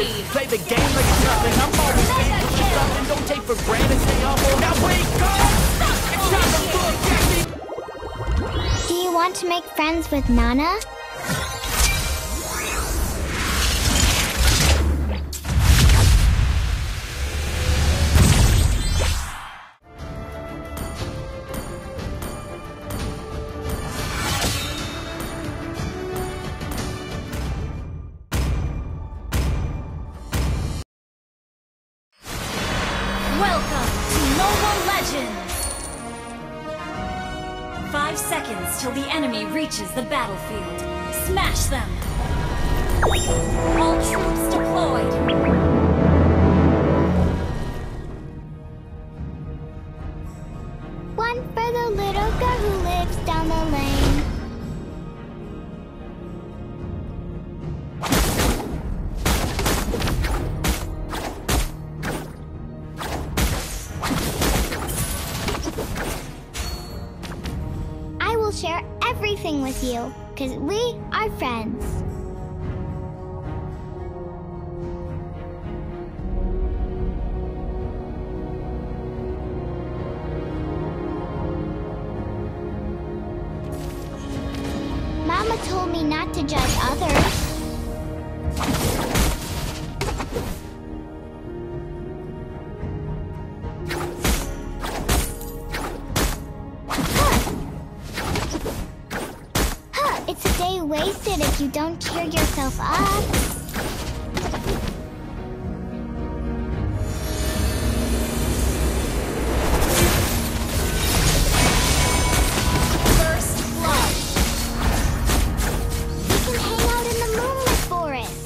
it. Play the game like it's nothing. I'm always in for something. Don't take for granted. Stay humble. Now wake up. It's time to look at me. Do you want to make friends with Nana? Till the enemy reaches the battlefield. Smash them! All troops deployed! One for the little girl who lives down the lane. Share everything with you, because we are friends. Mama told me not to judge others. Wasted if you don't cheer yourself up. First blood. We can hang out in the moonlit forest.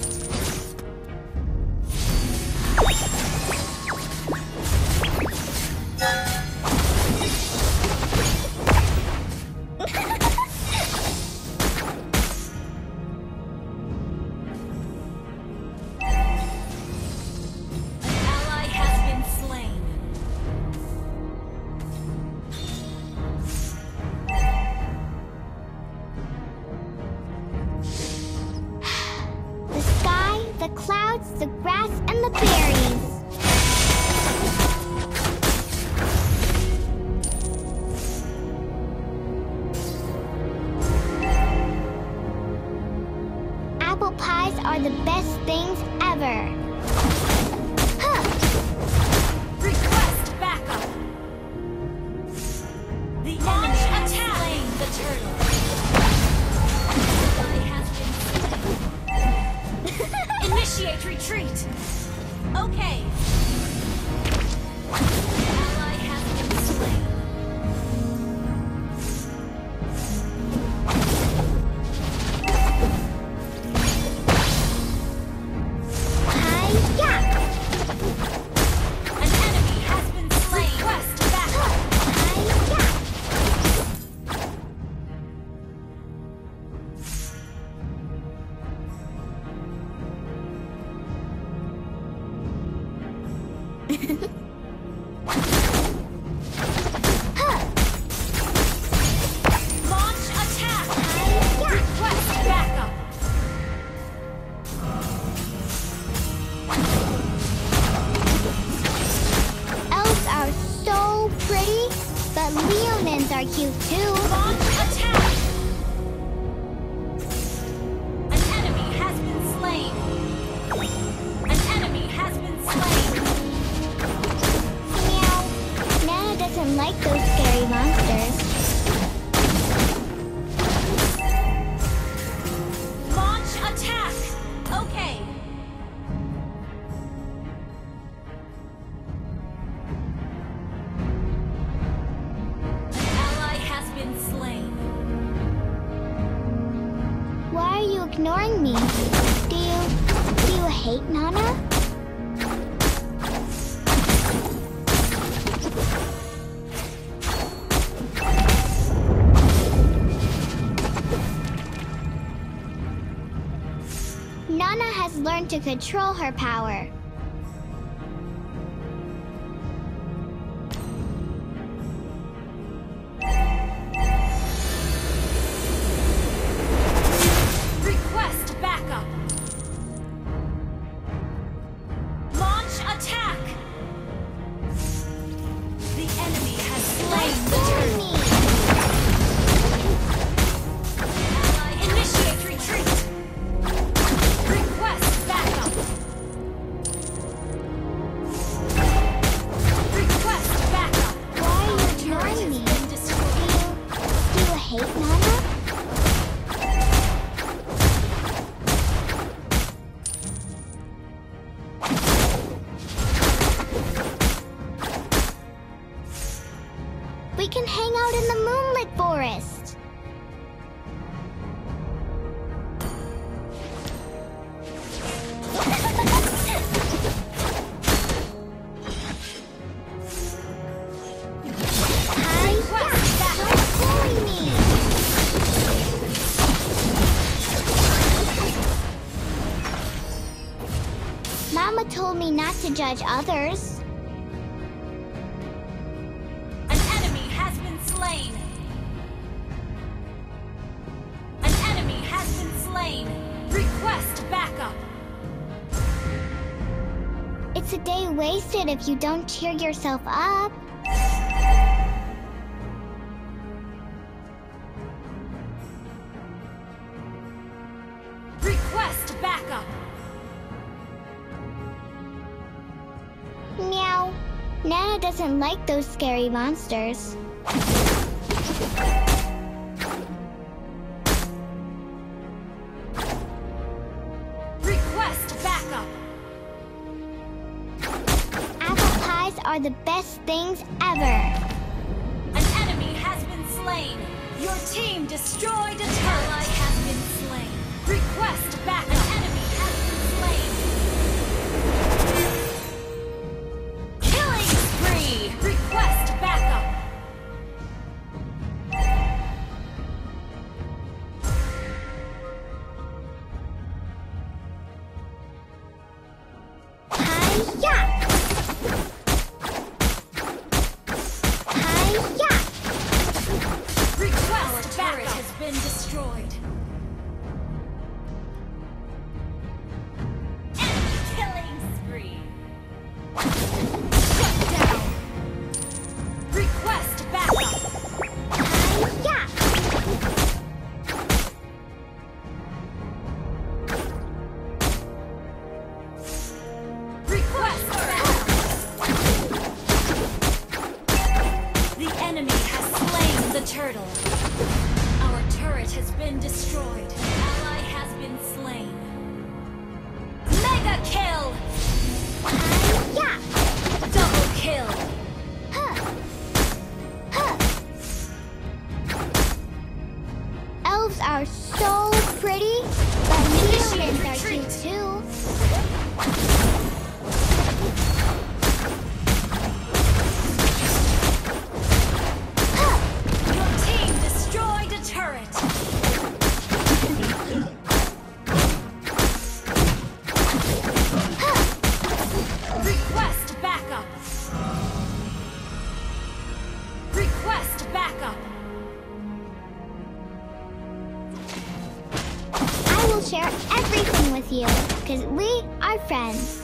The clouds, the grass, and the berries. Apple pies are the best things ever. Request backup. The enemy has slain the turtle. Initiate retreat! Okay. The ally has been slain. Hi-ya! An enemy has been slain. Request backup. Hi-ya! Leonins are cute too. Launch attack! An enemy has been slain. An enemy has been slain. Meow. Nana doesn't like those scary monsters. Ignoring me. Do you hate Nana? Nana has learned to control her power. out in the moonlit forest. Mama told me not to judge others. An enemy has been slain. An enemy has been slain. Request backup. It's a day wasted if you don't cheer yourself up. Request backup. Meow. Nana doesn't like those scary monsters. Request backup! Apple pies are the best things ever. An enemy has been slain. Your team destroyed a turret. Ally has been slain. Request backup! An enemy has been slain. Request backup! Hi-ya! Hi-ya! Request backup! Our turret has been destroyed. Turtle. Our turret has been destroyed. An ally has been slain. Mega kill! Yeah. Double kill! Elves are so pretty, but humans are cute too. Share everything with you, because we are friends.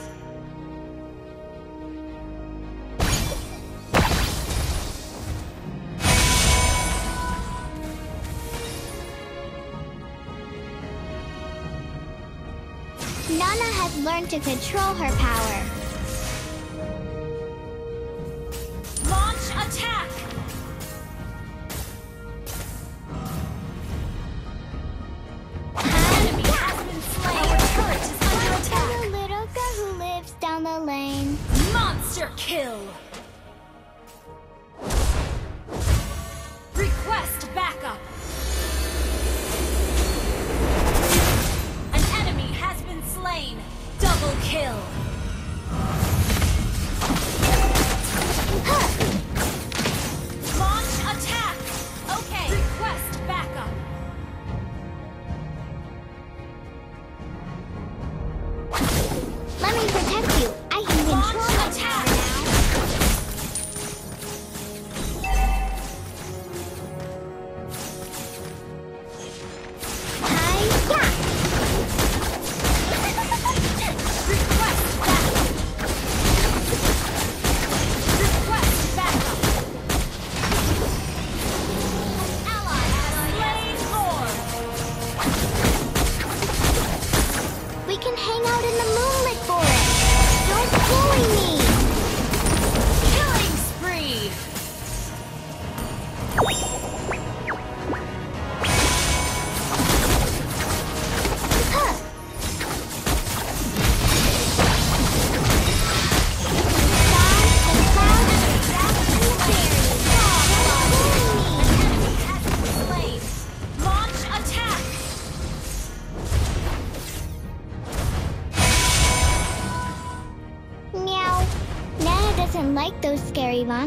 Nana has learned to control her power. Monster kill! Request backup! An enemy has been slain! Double kill!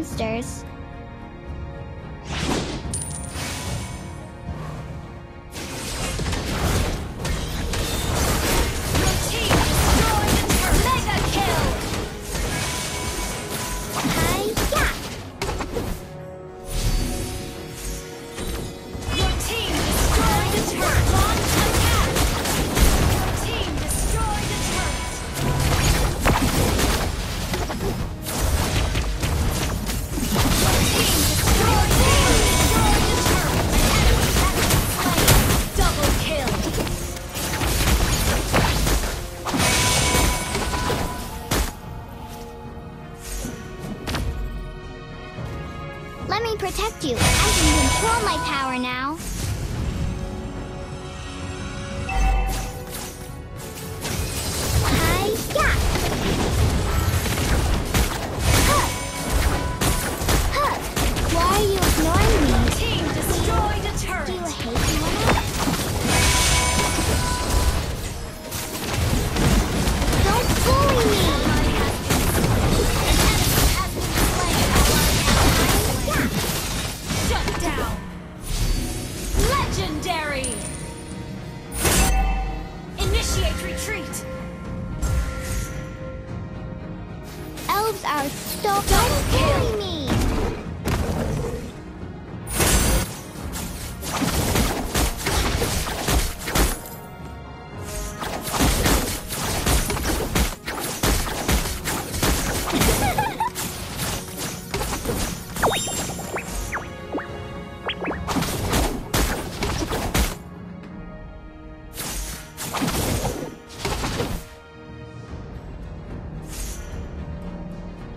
monsters. Let me protect you. I can control my power now. Why are you ignoring me? Your team destroyed a turret. Do you hate me? Don't bully me. Legendary! Initiate retreat! Elves are so killing me!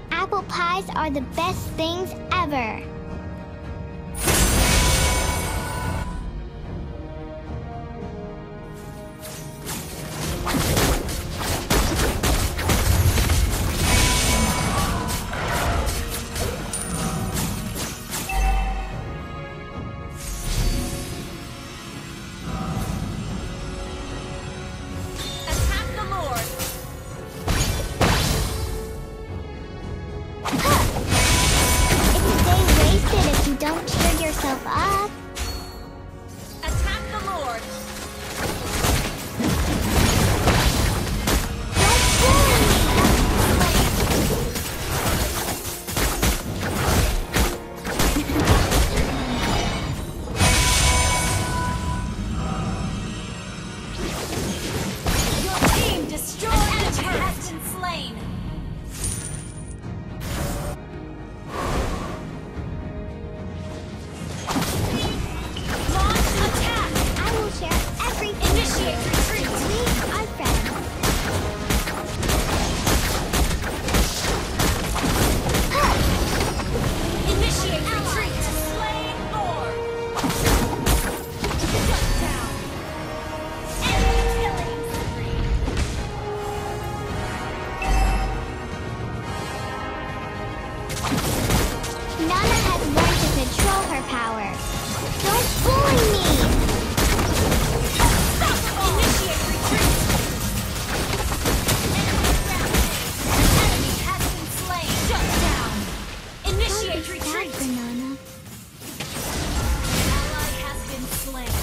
Apple pies are the best things ever. Don't cheer yourself up. Attack the Lord. Don't bully me. Your team destroyed the turret. Has been slain. NANA has learned to control her power. Don't bully me! Initiate retreat! Enemy grounded. An enemy has been slain. Shut down! Initiate retreat! An ally has been slain.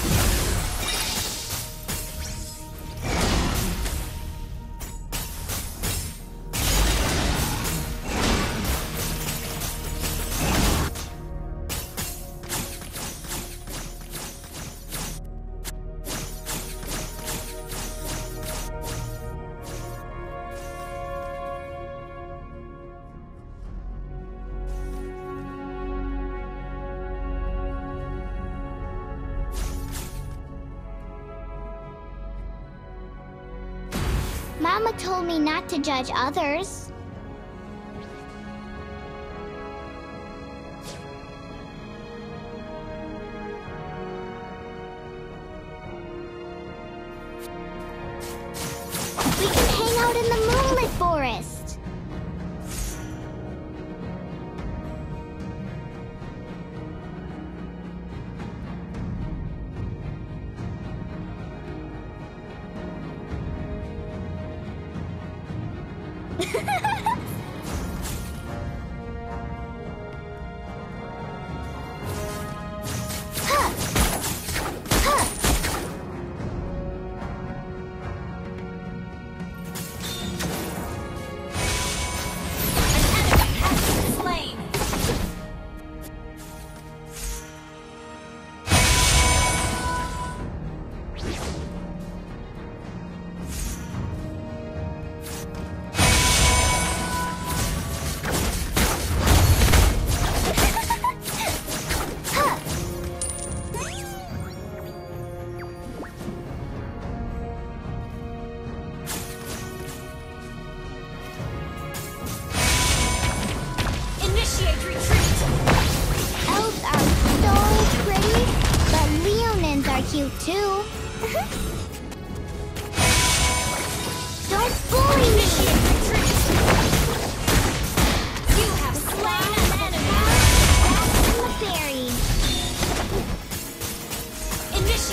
Mama told me not to judge others. We can hang out in the moonlit forest.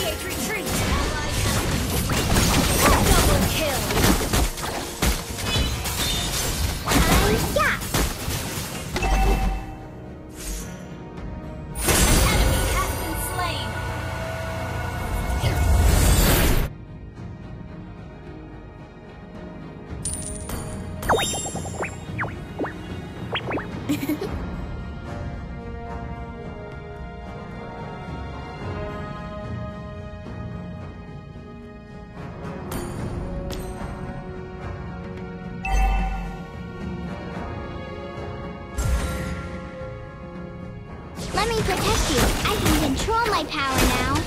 Initiate retreat. Double kill. Yeah. An enemy has been slain. Let me protect you. I can control my power now.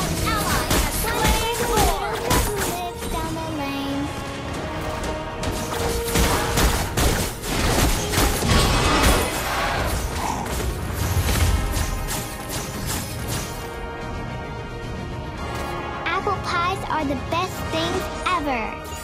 An ally has slain the war. Lives down the lane. Apple pies are the best things ever.